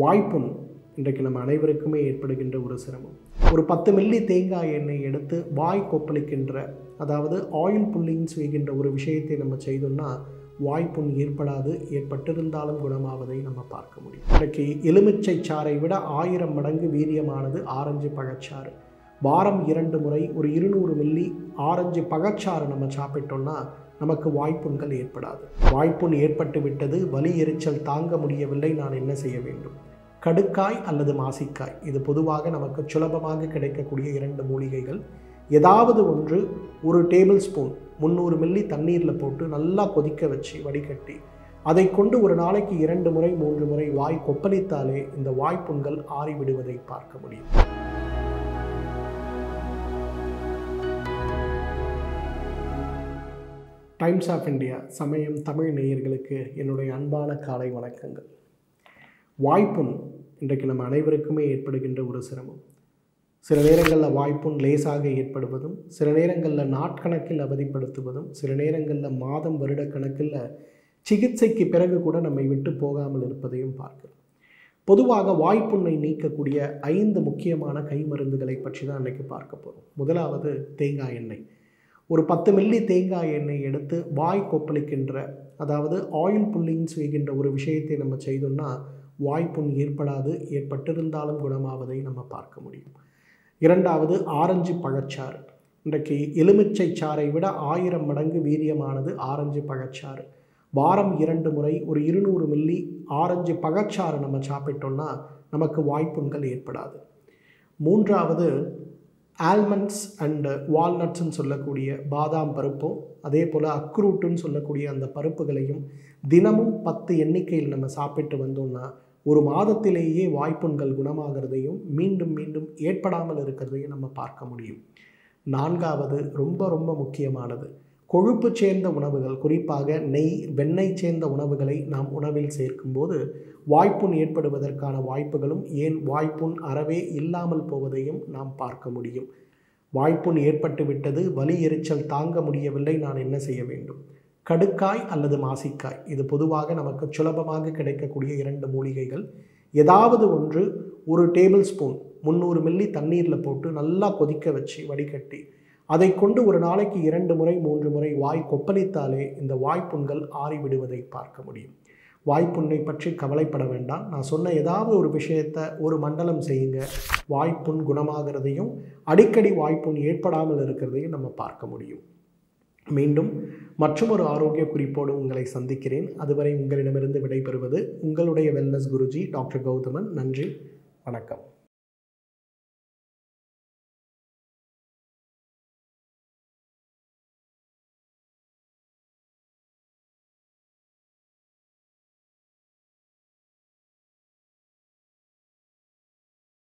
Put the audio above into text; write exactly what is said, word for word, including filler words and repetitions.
வாய்ப்பும் இன்றைக்கு நம்ம அனைவருக்குமே ஏற்படுகின்ற ஒரு சிரமம். ஒரு பத்து மில்லி தேங்காய் எண்ணெய் எடுத்து வாய் கொப்பளிக்கின்ற, அதாவது ஆயில் புல்லிங் செய்கின்ற ஒரு விஷயத்தை நம்ம செய்தோம்னா வாய்ப்புண் ஏற்படாது, ஏற்பட்டிருந்தாலும் குணமாவதை நம்ம பார்க்க முடியும். இன்றைக்கு எலுமிச்சை சாறை விட ஆயிரம் மடங்கு வீரியமானது ஆரஞ்சு பழச்சாறு. வாரம் இரண்டு முறை ஒரு இருநூறு மில்லி ஆரஞ்சு பழச்சாறு நம்ம சாப்பிட்டோம்னா நமக்கு வாய்ப்புண்கள் ஏற்படாது. வாய்ப்புண் ஏற்பட்டு விட்டது, வலி எரிச்சல் தாங்க முடியவில்லை, நான் என்ன செய்ய வேண்டும்? கடுக்காய் அல்லது மாசிக்காய், இது பொதுவாக நமக்கு சுலபமாக கிடைக்கக்கூடிய இரண்டு மூலிகைகள். ஏதாவது ஒன்று ஒரு டேபிள் ஸ்பூன் முந்நூறு மில்லி தண்ணீரில் போட்டு நல்லா கொதிக்க வச்சு வடிகட்டி அதை கொண்டு ஒரு நாளைக்கு இரண்டு முறை மூன்று முறை வாய் கொப்பளித்தாலே இந்த வாய்ப்புண்கள் ஆறிவிடுவதை பார்க்க முடியும். டைம்ஸ் ஆஃப் இந்தியா சமயம் தமிழ் நேயர்களுக்கு என்னுடைய அன்பான காலை வணக்கங்கள். வாய்ப்புண் இன்றைக்கு நம்ம அனைவருக்குமே ஏற்படுகின்ற ஒரு சிரமம். சில நேரங்களில் வாய்ப்புண் லேசாக ஏற்படுவதும், சில நேரங்களில் நாட்கணக்கில் அவதிப்படுத்துவதும், சில நேரங்களில் மாதம் வருட கணக்கில் சிகிச்சைக்கு பிறகு கூட நம்மை விட்டு போகாமல் இருப்பதையும் பார்க்கிறோம். பொதுவாக வாய்ப்புண்ணை நீக்கக்கூடிய ஐந்து முக்கியமான கை மருந்துகளை பற்றி தான் இன்றைக்கு பார்க்க போகிறோம். முதலாவது தேங்காய் எண்ணெய். ஒரு பத்து மில்லி தேங்காய் எண்ணெய் எடுத்து வாய் கொப்பளிக்கின்ற, அதாவது ஆயில் புல்லிங் செய்கின்ற ஒரு விஷயத்தை நம்ம செய்தோம்னா வாய்ப்புண் ஏற்படாது, ஏற்பட்டிருந்தாலும் குணமாவதை நம்ம பார்க்க முடியும். இரண்டாவது ஆரஞ்சு பழச்சாறு. இன்றைக்கு எலுமிச்சை சாறை விட ஆயிரம் மடங்கு வீரியமானது ஆரஞ்சு பழச்சாறு. வாரம் இரண்டு முறை ஒரு இருநூறு மில்லி ஆரஞ்சு பழச்சாறு நம்ம சாப்பிட்டோம்னா நமக்கு வாய்ப்புண்கள் ஏற்படாது. மூன்றாவது ஆல்மண்ட்ஸ் அண்டு வால்நட்ஸ்ன்னு சொல்லக்கூடிய பாதாம் பருப்பும், அதே போல் அக்ரூட்டுன்னு சொல்லக்கூடிய அந்த பருப்புகளையும் தினமும் பத்து எண்ணிக்கையில் நம்ம சாப்பிட்டு வந்தோம்னா ஒரு மாதத்திலேயே வாய்ப்புண்கள் குணமாகிறதையும் மீண்டும் மீண்டும் ஏற்படாமல் இருக்கிறதையும் நம்ம பார்க்க முடியும். நான்காவது ரொம்ப ரொம்ப முக்கியமானது, கொழுப்பு சேர்ந்த உணவுகள், குறிப்பாக நெய் வெண்ணெய் சேர்ந்த உணவுகளை நாம் உணவில் சேர்க்கும்போது வாய்ப்புண் ஏற்படுவதற்கான வாய்ப்புகளும், ஏன் வாய்ப்புண் அறவே இல்லாமல் போவதையும் நாம் பார்க்க முடியும். வாய்ப்புண் ஏற்பட்டு விட்டது, வலி எரிச்சல் தாங்க முடியவில்லை, நான் என்ன செய்ய வேண்டும்? கடுக்காய் அல்லது மாசிக்காய், இது பொதுவாக நமக்கு சுலபமாக கிடைக்கக்கூடிய இரண்டு மூலிகைகள். ஏதாவது ஒன்று ஒரு டேபிள் ஸ்பூன் முந்நூறு மில்லி தண்ணீரில் போட்டு நல்லா கொதிக்க வச்சு வடிகட்டி அதை கொண்டு ஒரு நாளைக்கு இரண்டு முறை மூன்று முறை வாய் கொப்பளித்தாலே இந்த வாய்ப்புண்கள் ஆறிவிடுவதை பார்க்க முடியும். வாய்ப்புண்ணை பற்றி கவலைப்பட வேண்டாம். நான் சொன்ன ஏதாவது ஒரு விஷயத்தை ஒரு மண்டலம் செய்யுங்க, வாய்ப்புண் குணமாகிறதையும் அடிக்கடி வாய்ப்புண் ஏற்படாமல் இருக்கிறதையும் நம்ம பார்க்க முடியும். மீண்டும் மற்றும் ஒரு ஆரோக்கிய குறிப்போடு உங்களை சந்திக்கிறேன். அதுவரை உங்களிடமிருந்து விடைபெறுவது உங்களுடைய வெல்னஸ் குருஜி டாக்டர் கௌதமன். நன்றி, வணக்கம்.